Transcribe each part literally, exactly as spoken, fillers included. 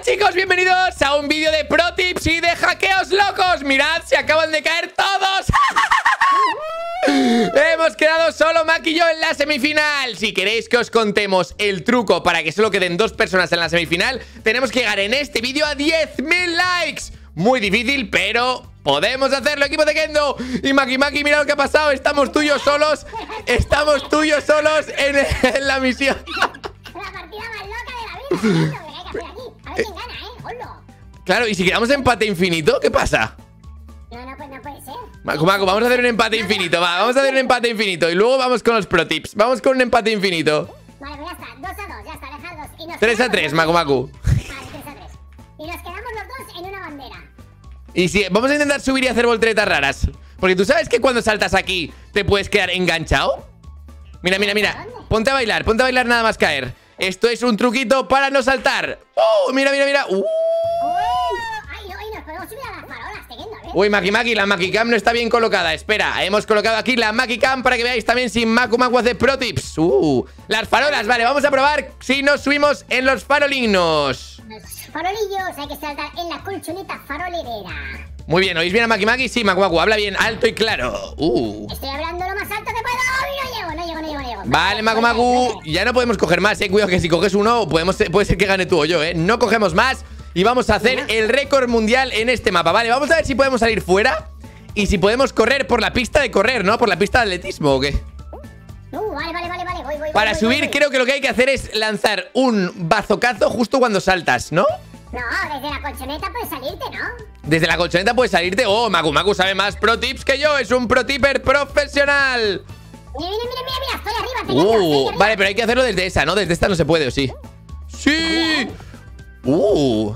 Hola chicos, bienvenidos a un vídeo de pro tips y de hackeos locos. Mirad, se acaban de caer todos. Hemos quedado solo Maki y yo en la semifinal. Si queréis que os contemos el truco para que solo queden dos personas en la semifinal, tenemos que llegar en este vídeo a diez mil likes. Muy difícil, pero podemos hacerlo, equipo Tekendo. Y Maki Maki, mira lo que ha pasado. Estamos tú y yo solos. Estamos tú y yo solos en, en la misión. La partida más loca de la vida. Claro, y si quedamos empate infinito, ¿qué pasa? No, no, pues no puede ser. Macumaku, vamos a hacer un empate infinito, va, vamos a hacer un empate infinito. Y luego vamos con los pro tips, vamos con un empate infinito. Vale, pues ya está, dos a dos, ya está, dejar dos. tres a tres, Macumaku. Vale, tres a tres. Y nos quedamos los dos en una bandera. Y si, vamos a intentar subir y hacer volteretas raras. Porque tú sabes que cuando saltas aquí te puedes quedar enganchado. Mira, mira, mira, ponte a bailar, ponte a bailar nada más caer. Esto es un truquito para no saltar. ¡Oh! Mira, mira, mira. ¡Uh! Uy, Maki Maki, la Maki Cam no está bien colocada. Espera, hemos colocado aquí la Maki Cam para que veáis también si Macumaku hace pro tips. Uh, las farolas, vale, vamos a probar si nos subimos en los farolinos. Los farolillos, hay que saltar en la colchoneta farolera. Muy bien, ¿oís bien a Maki Maki? Sí, Macumaku, habla bien alto y claro. Uh. Estoy hablando lo más alto que puedo. ¡Ay, no llego, no llego, no llego, no llego! Vale, Macumaku, ya no podemos coger más, eh. Cuidado que si coges uno, podemos, puede ser que gane tú o yo, eh. No cogemos más. Y vamos a hacer el récord mundial en este mapa. Vale, vamos a ver si podemos salir fuera y si podemos correr por la pista de correr, ¿no? Por la pista de atletismo, ¿o qué? Uh, vale, vale, vale, vale. Voy, voy, Para voy, subir voy, creo voy. que lo que hay que hacer es lanzar un bazocazo justo cuando saltas, ¿no? No, desde la colchoneta puedes salirte, ¿no? Desde la colchoneta puedes salirte. Oh, Macumaku sabe más pro tips que yo. Es un pro tipper profesional. Mira, mira, mira, mira, estoy arriba, estoy uh, arriba, estoy arriba. Vale, pero hay que hacerlo desde esa, ¿no? Desde esta no se puede, ¿o sí? ¡Sí! Uh.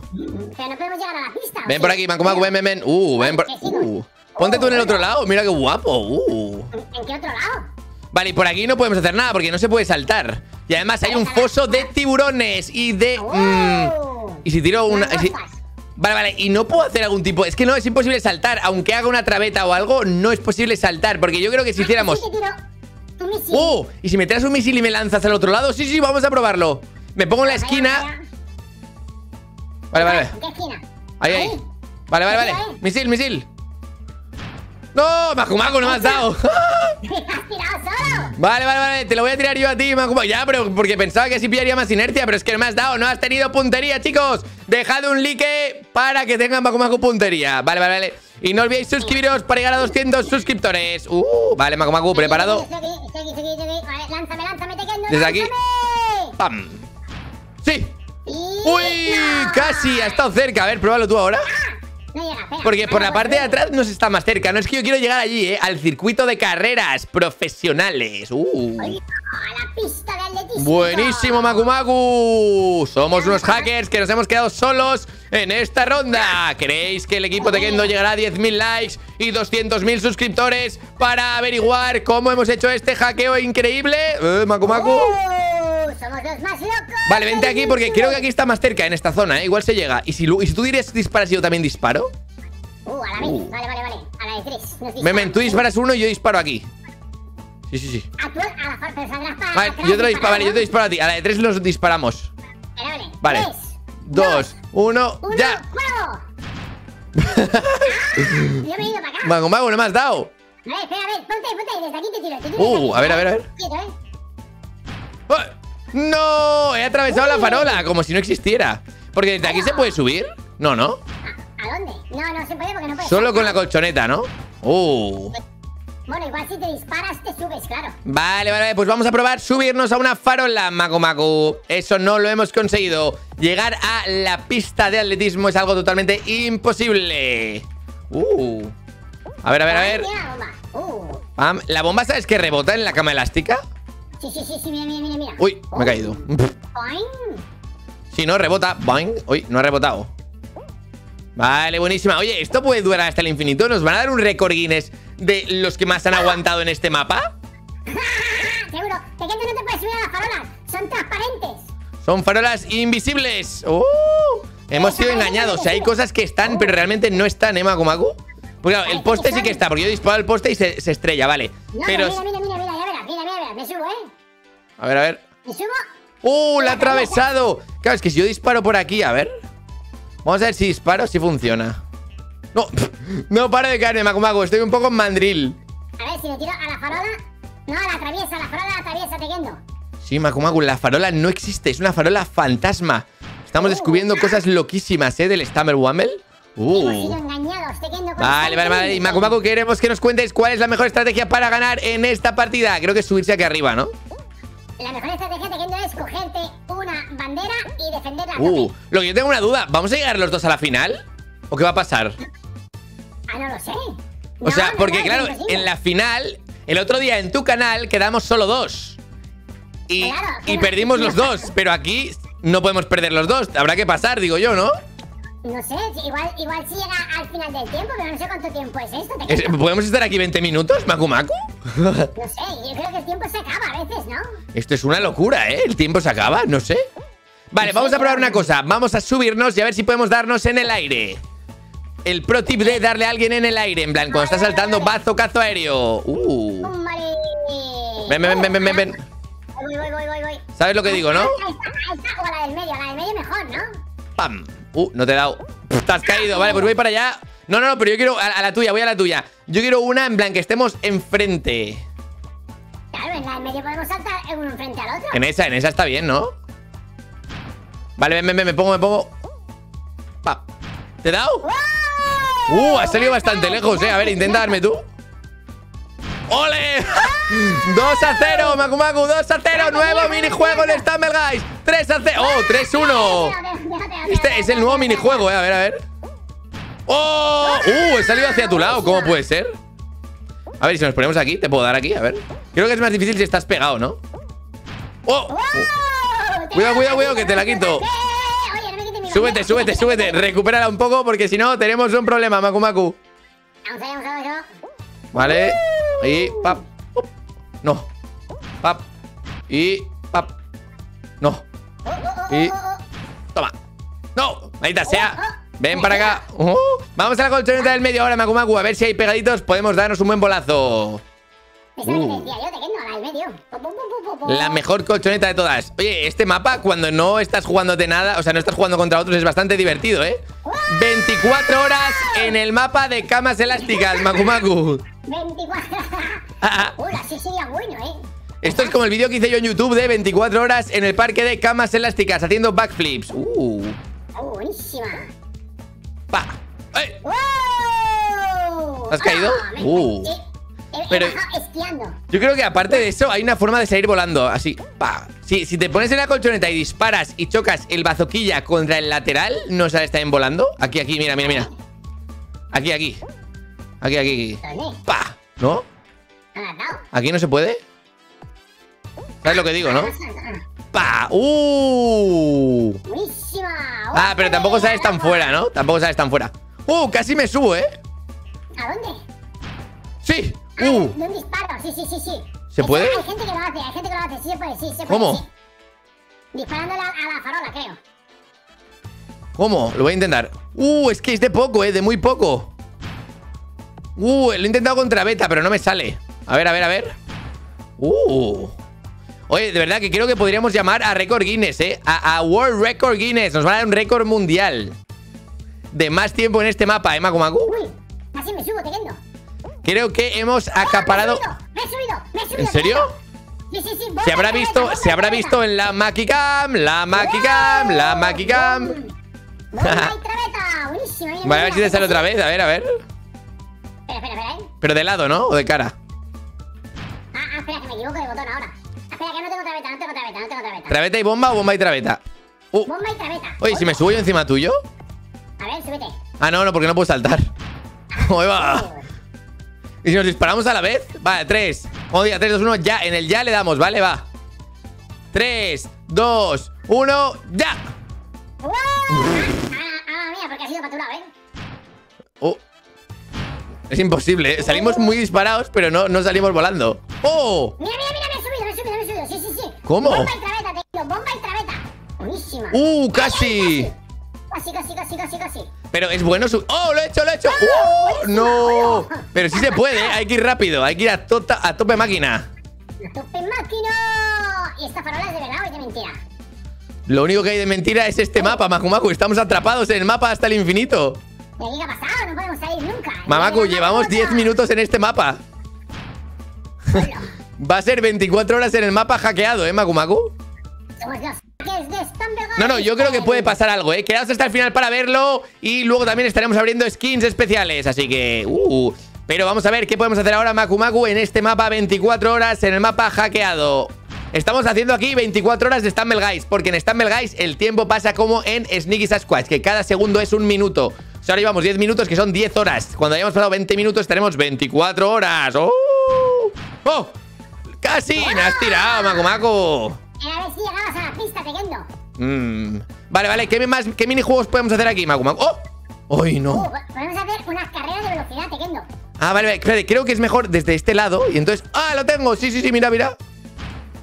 Pero no podemos llegar a la pista. Ven, ¿sí? Por aquí, Macumaku, ven, ven, ven. Uh, ven por... uh. Ponte tú en el otro lado, mira qué guapo. Uh. ¿En qué otro lado? Vale, y por aquí no podemos hacer nada porque no se puede saltar. Y además hay un foso de tiburones y de... Oh. Mmm, y si tiro una... Si... Vale, vale, y no puedo hacer algún tipo... Es que no, es imposible saltar. Aunque haga una trabeta o algo, no es posible saltar. Porque yo creo que si hiciéramos... Uh, y si me traes un misil y me lanzas al otro lado. Sí, sí, vamos a probarlo. Me pongo en la esquina... Vale, vale, vale. Ahí, ahí. Vale, vale, vale. Misil, misil. No, Macumaku, no me has dado. Vale, vale, vale. Te lo voy a tirar yo a ti, Macumaku. Ya, pero porque pensaba que así pillaría más inercia, pero es que no me has dado. No has tenido puntería, chicos. Dejad un like para que tengan Macumaku puntería. Vale, vale, vale. Y no olvidéis suscribiros para llegar a doscientos suscriptores. Uh, vale, Macumaku, preparado. Lánzame, lánzame, te quedo. Desde aquí. ¡Pam! ¡Sí! ¡Uy! No. Casi, ha estado cerca. A ver, pruébalo tú ahora. No llega, pega. Porque por la parte de atrás no se está más cerca. No, es que yo quiero llegar allí, ¿eh? Al circuito de carreras profesionales. ¡Uh! A la pista de atletismo. Buenísimo, Macumaku. Somos unos hackers que nos hemos quedado solos en esta ronda. ¿Creéis que el equipo Tekendo llegará a diez mil likes y doscientos mil suscriptores para averiguar cómo hemos hecho este hackeo increíble? ¿Eh, Macumaku? Oh. Somos los más locos. Vale, vente aquí porque creo que aquí está más cerca. En esta zona, ¿eh? Igual se llega. Y si, y si tú dirías disparas, yo también disparo. Uh, a la vez, uh. vale, vale, vale. A la de tres nos disparamos. Memen, tú disparas uno y yo disparo aquí. Sí, sí, sí. A tu, a la farpa, saldrás para vale, atrás, yo te lo disparo, vale, yo te disparo a ti. A la de tres los disparamos. Vale, vale. Tres, dos, uno, uno ya. ¡Juego! Yo me he ido para acá. Mago, mago, no me has dado. A ver, espera, a ver, ponte, ponte ahí. Desde aquí te tiro, te tiro. Uh, a ver, a ver, a ver. Quieto, ¿eh? ¡Oh! ¡No! He atravesado Uy. la farola, como si no existiera. Porque desde aquí se puede subir. No, ¿no? ¿A, ¿a dónde? No, no se puede porque no puede. Solo con la colchoneta, ¿no? ¡Uh! Bueno, igual si te disparas te subes, claro. Vale, vale, pues vamos a probar subirnos a una farola, Macumaku. Eso no lo hemos conseguido. Llegar a la pista de atletismo es algo totalmente imposible. ¡Uh! A ver, a ver, a ver. Pam, ¿la bomba sabes que rebota en la cama elástica? Sí, sí, sí, sí, mira, mira, mira. Uy, me oh. he caído. Boing. Sí, no, rebota. Boing. Uy, no ha rebotado. Vale, buenísima. Oye, ¿esto puede durar hasta el infinito? ¿Nos van a dar un récord Guinness de los que más han ah. aguantado en este mapa? Seguro. ¿De qué no te puedes subir a las farolas? Son transparentes. Son farolas invisibles. ¡Oh! Hemos sido engañados. O sea, hay cosas que están, oh. pero realmente no están, ¿eh, Macumaku? Porque claro, el poste sí que está, porque yo disparo al poste y se, se estrella, vale. No, pero... Mira, mira, mira, mira, mira, mira, mira, me subo, ¿eh? A ver, a ver. ¿Me subo? ¡Uh! ¡La ha atravesado! Claro, es que si yo disparo por aquí, a ver. Vamos a ver si disparo, si funciona. No, no paro de caerme, Macumaku. Estoy un poco en mandril. A ver, si le tiro a la farola. No, la atraviesa, la farola la atraviesa, Tekendo. Sí, Macumaku, la farola no existe. Es una farola fantasma. Estamos uh, descubriendo uh, cosas loquísimas, ¿eh? Del Stumble Wumble. Uh. Hemos sido engañados, Tekendo. Vale, vale, vale. Y Macumaku, queremos que nos cuentes cuál es la mejor estrategia para ganar en esta partida. Creo que es subirse aquí arriba, ¿no? La mejor estrategia, Tekendo, es cogerte una bandera y defenderla. Uh, lo que yo tengo una duda. ¿Vamos a llegar los dos a la final? ¿O qué va a pasar? Ah, no lo sé. O no, sea, porque no, claro, en la final, el otro día en tu canal quedamos solo dos. Y, claro, y no, perdimos no, los no. dos, pero aquí no podemos perder los dos. Habrá que pasar, digo yo, ¿no? No sé, igual, igual si llega al final del tiempo, pero no sé cuánto tiempo es esto. ¿Es, ¿Podemos estar aquí veinte minutos, Macumaku? No sé, yo creo que el tiempo se acaba a veces, ¿no? Esto es una locura, ¿eh? El tiempo se acaba, no sé. Vale, no vamos sé, a probar una cosa. Vamos a subirnos y a ver si podemos darnos en el aire. El pro tip de darle a alguien en el aire. En plan, cuando está saltando, bazo, cazo aéreo. Uh. Ven, ven, ven, ven, ven, ven. Voy, voy, voy, voy. ¿Sabes lo que digo, no? Ahí está, o la del medio, la del medio mejor, ¿no? ¡Pam! Uh, no te he dado. Te has caído. Vale, pues voy para allá. No, no, no, pero yo quiero a, a la tuya, voy a la tuya. Yo quiero una en plan que estemos enfrente. Claro, en la del medio podemos saltar uno enfrente al otro. En esa, en esa está bien, ¿no? Vale, ven, ven, ven, me pongo, me pongo. ¡Pam! ¿Te he dado? ¡Uh! Has salido bastante lejos, eh. A ver, intenta darme tú. ¡Ole! dos a cero, Macumaku, dos a cero. Nuevo minijuego en Stumble Guys. tres a cero. ¡Oh, tres uno! Este es el nuevo minijuego, eh. A ver, a ver. ¡Oh! ¡Uh! He salido hacia tu lado. ¿Cómo puede ser? A ver, si nos ponemos aquí, te puedo dar aquí, a ver. Creo que es más difícil si estás pegado, ¿no? ¡Oh! Cuidado, cuidado, cuidado, que te la quito. Súbete, súbete, súbete. Recupérala un poco porque si no tenemos un problema, Macumaku. Vale. Y pap. No. Pap. Y pap. No. Y toma. No. Maldita sea. Ven para acá. Uh. Vamos a la colchoneta del medio ahora, Macumaku. A ver si hay pegaditos. Podemos darnos un buen bolazo. Uh. La mejor colchoneta de todas. Oye, este mapa cuando no estás jugando de nada, o sea, no estás jugando contra otros, es bastante divertido, ¿eh? veinticuatro horas en el mapa de camas elásticas, Macumaku. veinticuatro. Uy, así sería bueno, ¿eh? Esto es como el vídeo que hice yo en YouTube de veinticuatro horas en el parque de camas elásticas haciendo backflips. Uh. Oh, buenísima. Pa. ¡Eh! Wow. ¿Has caído? Oh, uh. Pero yo creo que aparte de eso hay una forma de salir volando, así pa. Si, si te pones en la colchoneta y disparas y chocas el bazoquilla contra el lateral, no sales también volando. Aquí, aquí, mira, mira, mira. Aquí, aquí. Aquí, aquí, aquí. Pa. ¿No? Aquí no se puede. ¿Sabes lo que digo, no? Pa. Uh. Ah, pero tampoco sales tan fuera, ¿no? Tampoco sales tan fuera. Uh, casi me subo, ¿eh? ¿A dónde? Sí. Uh. De un disparo, sí, sí, sí, sí. ¿Se puede? Hay gente que lo hace, hay gente que lo hace, sí se puede, sí, se puede. ¿Cómo? Sí. Disparando a la, a la farola, creo. ¿Cómo? Lo voy a intentar. Uh, es que es de poco, eh, de muy poco. Uh, lo he intentado contra beta, pero no me sale. A ver, a ver, a ver. Uh. Oye, de verdad que creo que podríamos llamar a récord Guinness, eh. A, a World Record Guinness. Nos va a dar un récord mundial de más tiempo en este mapa, eh, Macumaku. Uy, así me subo, Tekendo. Creo que hemos acaparado. Me he subido, me he subido, me he subido. ¿En serio? Sí, sí, sí. Se habrá visto, se habrá visto en la Maki Cam, la Maki Cam, la Maki Cam. Vale, a ver si te sale otra vez, a ver, a ver. Espera, espera, espera. Pero de lado, ¿no? O de cara. Ah, ah, espera, que me equivoco de botón ahora. Espera, que no tengo traveta, no tengo traveta, no tengo traveta. ¿Traveta y bomba o bomba y traveta? Uh. Bomba y traveta. Oye, si me subo yo encima tuyo. A ver, súbete. Ah, no, no, porque no puedo saltar. Ahí va. ¿Y si nos disparamos a la vez? Vale, tres. Vamos a ir a tres, dos, uno, ya. En el ya le damos, ¿vale? Va. tres, dos, uno, ya. ¡Wow! Ah, mía, porque ha sido para tu lado, ¿eh? Oh. Es imposible, ¿eh? Salimos muy disparados, pero no, no salimos volando. ¡Oh! Mira, mira, mira, me he subido, me he subido, me he subido. Sí, sí, sí. ¿Cómo? Bomba y traveta, te digo, bomba y traveta. Buenísima. ¡Uh, casi! Casi, casi, casi, casi, casi. Pero es bueno su... ¡Oh, lo he hecho, lo he hecho! ¡Oh, no! Pero sí se puede, ¿eh? Hay que ir rápido. Hay que ir a, tota, a tope máquina. ¡A tope máquina! Y esta farola es de verdad o es de mentira. Lo único que hay de mentira es este mapa, Macumaku. Estamos atrapados en el mapa hasta el infinito. ¿Qué ha pasado? No podemos salir nunca. Macumaku, llevamos diez minutos en este mapa. Va a ser veinticuatro horas en el mapa hackeado, ¿eh, Macumaku? Somos los hackers de Stumble Guys. No, no, yo creo que puede pasar algo, ¿eh? Quedaos hasta el final para verlo. Y luego también estaremos abriendo skins especiales. Así que... Uh, pero vamos a ver qué podemos hacer ahora, Macumaku, en este mapa. Veinticuatro horas en el mapa hackeado. Estamos haciendo aquí veinticuatro horas de Stumble Guys, porque en Stumble Guys el tiempo pasa como en Sneaky Sasquatch, que cada segundo es un minuto. O sea, ahora llevamos diez minutos, que son diez horas. Cuando hayamos pasado veinte minutos tenemos veinticuatro horas. ¡Oh! ¡Oh! ¡Casi! ¡Me has tirado, Macumaku! Era ver si llegabas a la pista, Tekendo. Mmm... Vale, vale, ¿qué, más, ¿qué minijuegos podemos hacer aquí, Macumaku? ¡Oh! ¡Ay, no! Uh, podemos hacer unas carreras de velocidad, Tekendo. Ah, vale, vale, espérate, creo que es mejor desde este lado. Y entonces... ¡Ah, lo tengo! Sí, sí, sí, mira, mira.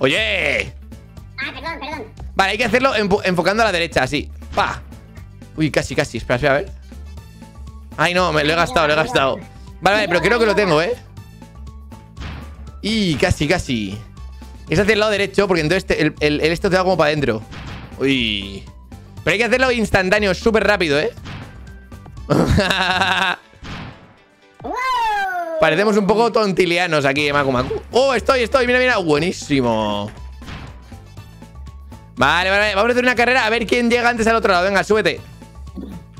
¡Oye! Ah, perdón, perdón. Vale, hay que hacerlo enfocando a la derecha, así. ¡Pa! Uy, casi, casi. Espera, espera, a ver. Ay, no, me lo he gastado, lo he gastado. Vale, vale, pero creo que lo tengo, ¿eh? Y casi, casi. Es hacia el lado derecho, porque entonces te, el, el, el esto te va como para adentro. Uy. Pero hay que hacerlo instantáneo, súper rápido, ¿eh? Parecemos un poco tontilianos aquí de Macumaku. ¡Oh, estoy, estoy! Mira, mira. Buenísimo. Vale, vale, vale. Vamos a hacer una carrera a ver quién llega antes al otro lado. Venga, súbete.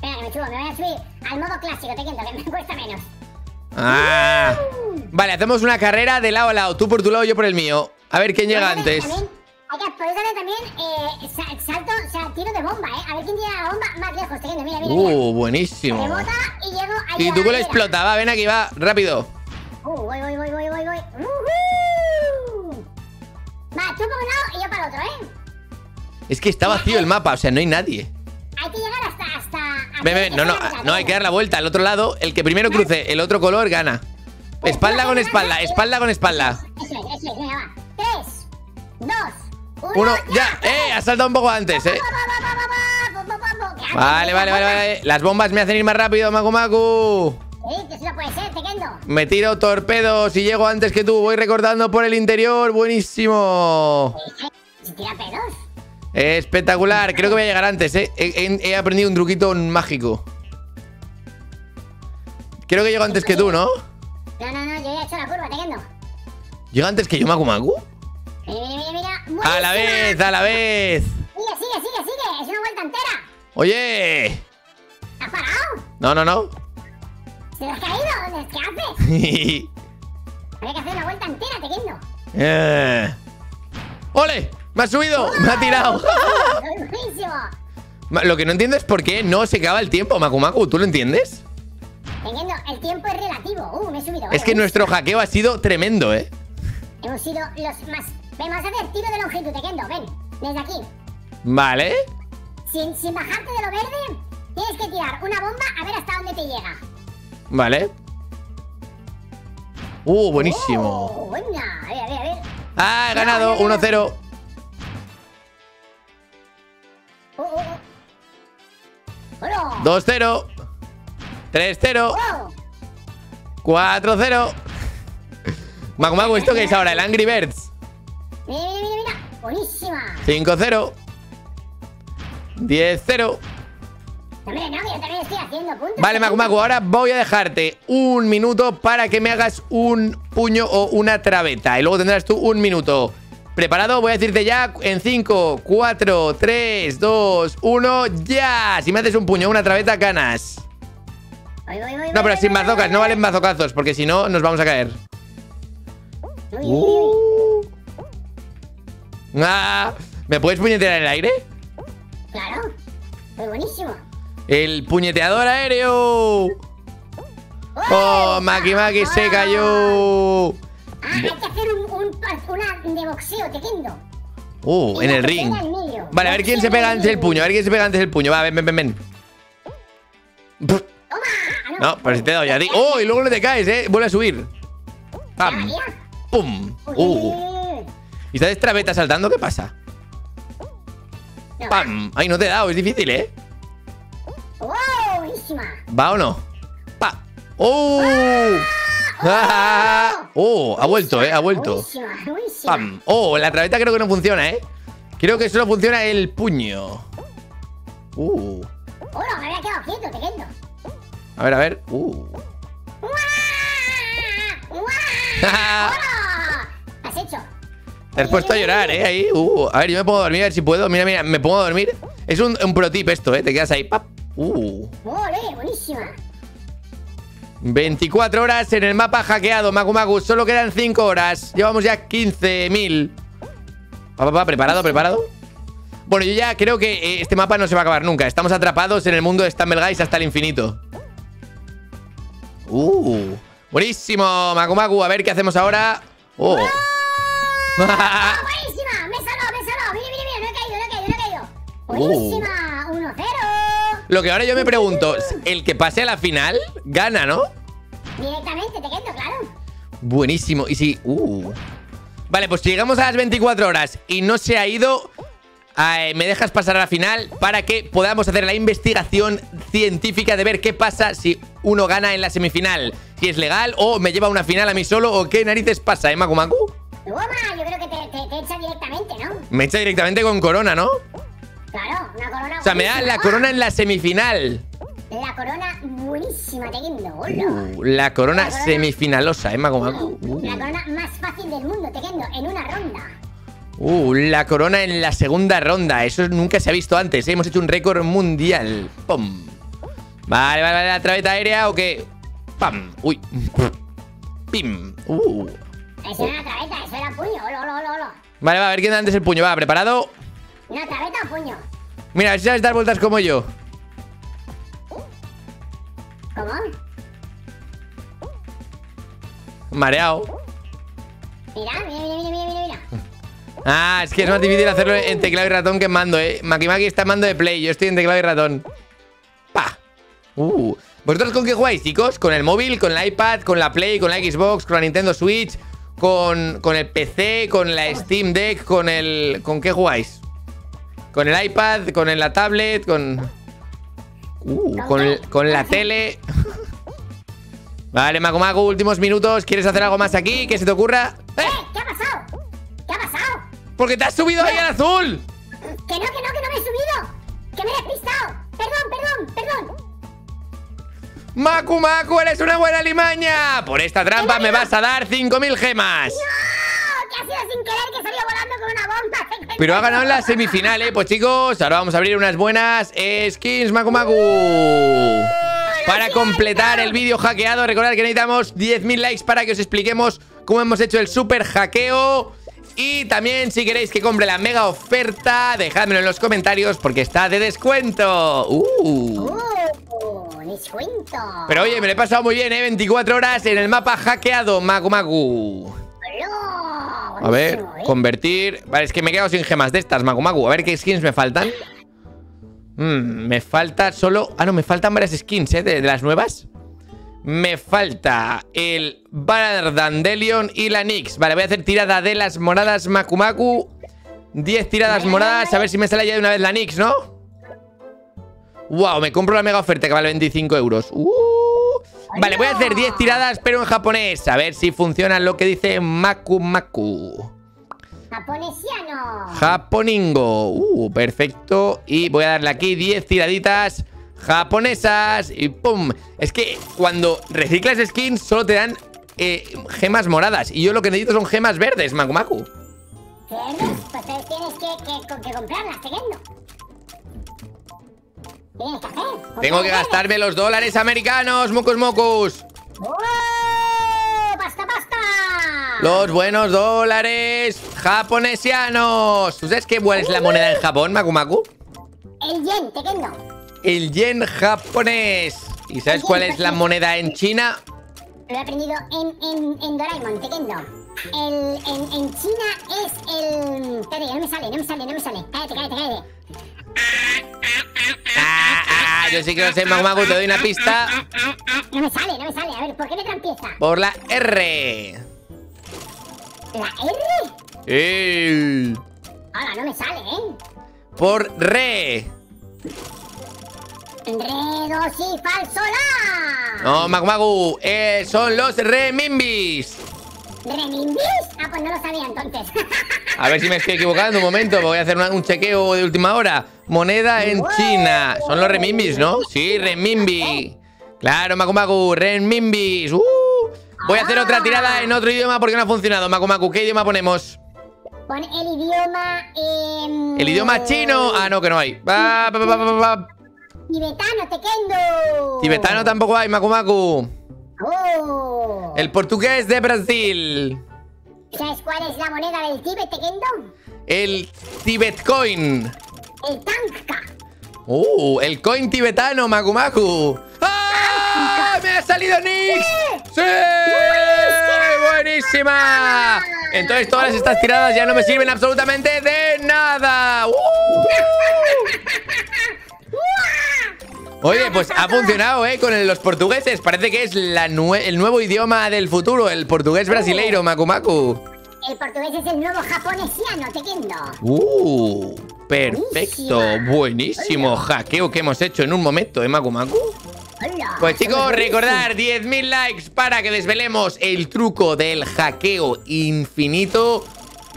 Espera, que me subo. Me voy a subir al modo clásico, te cuento, que me cuesta menos. Ah. Vale, hacemos una carrera de lado a lado. Tú por tu lado, yo por el mío. A ver quién llega antes. Hay que poder darle también eh, salto, o sea, tiro de bomba, ¿eh? A ver quién llega a la bomba más lejos, Tekendo, mira, mira, mira. Uh, buenísimo. Rebota y llego ahí. Y tú que lo explota, va, ven aquí, va, rápido. Uh, voy, voy, voy, voy, voy, voy. Uh-huh. Va, tú para un lado y yo para el otro, ¿eh? Es que está vacío el mapa, o sea, no hay nadie. Hay que llegar hasta... hasta ven, ven, no, no, no, no, hay que dar la vuelta al otro lado. El que primero cruce el otro color gana. Espalda con espalda, espalda con espalda. Eso es, eso es, venga, va. Tres, dos... Uno, ya, eh, ha saltado un poco antes, eh. Vale, vale, vale, vale. Las bombas me hacen ir más rápido, Macumaku. Me tiro torpedos y llego antes que tú. Voy recortando por el interior, buenísimo. Espectacular, creo que voy a llegar antes, eh. He, he aprendido un truquito mágico. Creo que llego antes que tú, ¿no? No, no, no, yo ya he hecho la curva, Tekendo. ¿Llega antes que yo, Macumaku? Mira, mira, mira. A la vez, a la vez. Sigue, sigue, sigue, sigue. Es una vuelta entera. Oye. ¿Has parado? No, no, no. ¿Se lo has caído? ¿Qué haces? Habría que hacer una vuelta entera, Tekendo. Eh. ¡Ole! Me ha subido, ¡oh! Me ha tirado. Lo que no entiendo es por qué no se acaba el tiempo, Macumaku. ¿Tú lo entiendes? Tekendo, el tiempo es relativo. Uh, me he subido. Es que nuestro hackeo ha sido tremendo, eh. Hemos sido los más... Ven, vamos a hacer tiro de longitud, Tekendo, ven, desde aquí. Vale. Sin, sin bajarte de lo verde, tienes que tirar una bomba a ver hasta dónde te llega. Vale. Uh, buenísimo. Uh, venga, a ver, a ver, a ver. Ah, he ganado, uno cero. Uh, uh, uh. dos cero. tres cero. Uh. cuatro cero. Macumaku, ¿esto qué es ahora? El Angry Birds. Mira, mira, mira, buenísima. cinco cero. diez cero. Hombre, no, yo también estoy haciendo puntos. Vale, Macumaku, ahora voy a dejarte un minuto para que me hagas un puño o una trabeta. Y luego tendrás tú un minuto. ¿Preparado? Voy a decirte ya en cinco, cuatro, tres, dos, uno, ¡ya! Si me haces un puño o una trabeta, ganas. Voy, voy, voy, no, pero voy, sin voy, bazocas, voy, no valen bazocazos, porque si no, nos vamos a caer. Uy, uh. Ah, ¿me puedes puñetear en el aire? Claro, muy buenísimo. El puñeteador aéreo. Oh, Maki Maki se cayó. Ah, hay que hacer un, un, una de boxeo, Tekendo. Uh, en el ring. Vale, a ver quién se pega antes el puño. A ver quién se pega antes el puño. Va, ven, ven, ven, ven. No, pero si te he dado ya a ti. Oh, y luego no te caes, eh. Vuelve a subir. Pam. Pum. Uh. ¿Y estás trabeta saltando? ¿Qué pasa? No, ¡pam! Ay, no te he dado, es difícil, ¿eh? ¡Wow! Buenísima. ¿Va o no? ¡Pa! ¡Oh! ¡Ah! ¡Oh! Ha vuelto, ¿eh? Ha vuelto. Buenísima, buenísima. ¡Pam! ¡Oh! La trabeta creo que no funciona, ¿eh? Creo que solo funciona el puño. Uh. Hola, me había quedado quieto, Tekendo. A ver, a ver. Uh. ¿Has hecho? Te has puesto a llorar, eh. Ahí. Uh. A ver, yo me puedo dormir, a ver si puedo. Mira, mira, me puedo dormir. Es un, un pro tip esto, eh. Te quedas ahí. Pap. Uh. Ole, buenísima. veinticuatro horas en el mapa hackeado, Macumaku. Solo quedan cinco horas. Llevamos ya quince mil. Papá, preparado, preparado. Bueno, yo ya creo que este mapa no se va a acabar nunca. Estamos atrapados en el mundo de Stumble Guys hasta el infinito. Uh, buenísimo, Macumaku. A ver qué hacemos ahora. Oh. ¡Oh! ¡Buenísima! Me saló, me saló. Mira, mira, mira. No he caído, no he caído, no he caído. Buenísima. Uh. uno cero. Lo que ahora yo me pregunto, el que pase a la final gana, ¿no? Directamente, te quedo, claro. Buenísimo. Y si... Uh. Vale, pues si llegamos a las veinticuatro horas y no se ha ido, eh, me dejas pasar a la final para que podamos hacer la investigación científica de ver qué pasa si uno gana en la semifinal. Si es legal o me lleva a una final a mí solo o qué narices pasa, ¿eh, Macumaku? Toma, yo creo que te, te, te echa directamente, ¿no? Me echa directamente con corona, ¿no? Claro, una corona. O sea, me da la corona en la semifinal. La corona buenísima, Tekendo. Uh, la, corona la corona semifinalosa, ¿eh, Macumaku? Uh, uh. La corona más fácil del mundo, Tekendo, en una ronda. Uh, la corona en la segunda ronda. Eso nunca se ha visto antes, ¿eh? Hemos hecho un récord mundial. Pum. Vale, vale, vale. ¿La traveta aérea o qué? Pam. Uy. Pim. Uh. Eso era una traveta, eso era puño. Olo, olo, olo, olo. Vale, va, a ver quién da antes el puño. Va, ¿preparado? ¿Una traveta o puño? Mira, a ver si sabes dar vueltas como yo. ¿Cómo? Mareado. Mira, mira, mira, mira, mira, mira. Ah, es que es más difícil hacerlo en teclado y ratón que en mando, eh. Macumaku está en mando de play, yo estoy en teclado y ratón. Pa. Uh. ¿Vosotros con qué jugáis, chicos? ¿Con el móvil? ¿Con la iPad? ¿Con la Play? ¿Con la Xbox? ¿Con la Nintendo Switch? ¿Con, con el P C? ¿Con la Steam Deck? ¿Con el... ¿Con qué jugáis? ¿Con el iPad? ¿Con la tablet? ¿Con...? Uh, con, el, con la tele. Vale, Macumaku, últimos minutos. ¿Quieres hacer algo más aquí? ¿Qué se te ocurra? ¡Eh! ¿Qué ha pasado? ¿Qué ha pasado? Porque te has subido ¿Qué? ahí al azul. Que no, que no, que no me he subido. Que me he despistado. Perdón, perdón, perdón. Macumaku, eres una buena limaña. Por esta trampa me vas a dar cinco mil gemas. ¡No! Que ha sido sin querer, que salió volando con una bomba. Pero ha ganado en la semifinal, ¿eh? Pues chicos, ahora vamos a abrir unas buenas skins, Macumaku. Para completar el vídeo hackeado, recordad que necesitamos diez mil likes para que os expliquemos cómo hemos hecho el super hackeo. Y también, si queréis que compre la mega oferta, dejádmelo en los comentarios porque está de descuento. Uh. Pero oye, me lo he pasado muy bien, ¿eh? veinticuatro horas en el mapa hackeado, Macumaku. A ver, convertir. Vale, es que me he quedado sin gemas de estas, Macumaku. A ver qué skins me faltan. mm, Me falta solo... Ah, no, me faltan varias skins, ¿eh? De, de las nuevas. Me falta el Bardandelion y la Nyx. Vale, voy a hacer tirada de las moradas, Macumaku. diez tiradas moradas. A ver si me sale ya de una vez la Nyx, ¿no? Wow, me compro la mega oferta que vale veinticinco euros. Uh. Vale, voy a hacer diez tiradas, pero en japonés. A ver si funciona lo que dice Macumaku. Japonesiano. Japoningo. Uh, perfecto. Y voy a darle aquí diez tiraditas japonesas. Y pum. Es que cuando reciclas skins solo te dan eh, gemas moradas. Y yo lo que necesito son gemas verdes, Macumaku. ¿Verdes? Pues tienes que, que, que comprarlas, Tekendo. Tengo que gastarme los dólares americanos, mocos mocos. ¡Oh, basta, basta! Los buenos dólares japonesianos. ¿Tú sabes qué es la moneda en Japón, Macumaku? El yen, Tekendo. El yen japonés. ¿Y sabes cuál es la moneda en China? Lo he aprendido en, en, en Doraemon, Tekendo. El, en, en China es el... Espérate, no me sale, no me sale, no me sale. Cállate, cállate, cállate. Ah, ah, yo sí que lo sé, Macumaku, te doy una pista. No me sale, no me sale. A ver, ¿por qué me trampieza? Por la R. ¿La R? El. Ahora, no me sale, ¿eh? Por re. Re, dos y falso la. No, Macumaku, eh, son los remimbis. ¿Renindis? Ah, pues no lo sabía entonces. A ver si me estoy equivocando un momento, porque voy a hacer una, un chequeo de última hora. Moneda en China. Son los renminbis, ¿no? Sí, renminbi. Claro, Macumaku, renminbis. Uh. Voy a hacer otra tirada en otro idioma porque no ha funcionado. Macumaku, ¿qué idioma ponemos? Pon el idioma... Eh... El idioma chino. Ah, no, que no hay. Va, va, va, va, va. Tibetano, Tekendo. Tibetano tampoco hay, Macumaku. Oh. El portugués de Brasil. ¿Sabes cuál es la moneda del Tíbet, Tekendo? El Tibetcoin. El Tanka. Uh, el coin tibetano, Macumaku. ¡Ah! ¡Me ha salido Nyx! ¡Sí! ¡Sí! ¡Buenísima! Entonces todas estas tiradas ya no me sirven absolutamente de nada. ¡Uh! Oye, pues ha funcionado, ¿eh? Con el, los portugueses. Parece que es la nue el nuevo idioma del futuro. El portugués brasileiro, Macumaku. El portugués es el nuevo japonesiano, Tekendo. ¡Uh! Perfecto. Buenísima. Buenísimo. Hola. Hackeo que hemos hecho en un momento, ¿eh, Macumaku? Hola. Pues chicos, recordar diez mil likes para que desvelemos el truco del hackeo infinito.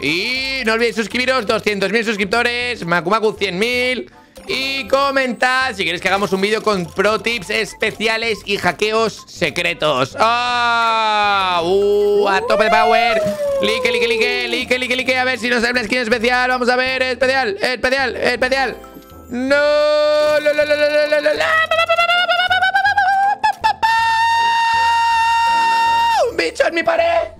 Y no olvidéis suscribiros, doscientos mil suscriptores, Macumaku cien mil... Y comentad si queréis que hagamos un vídeo con pro tips especiales y hackeos secretos. ¡Oh! ¡Uh! ¡A tope de power! ¡Like, like, like! ¡Like, like, like! A ver si nos sale una skin especial. Vamos a ver. Especial, especial, especial. ¡No! ¡No, no, no, no, no, no, no! ¡Un bicho en mi pared!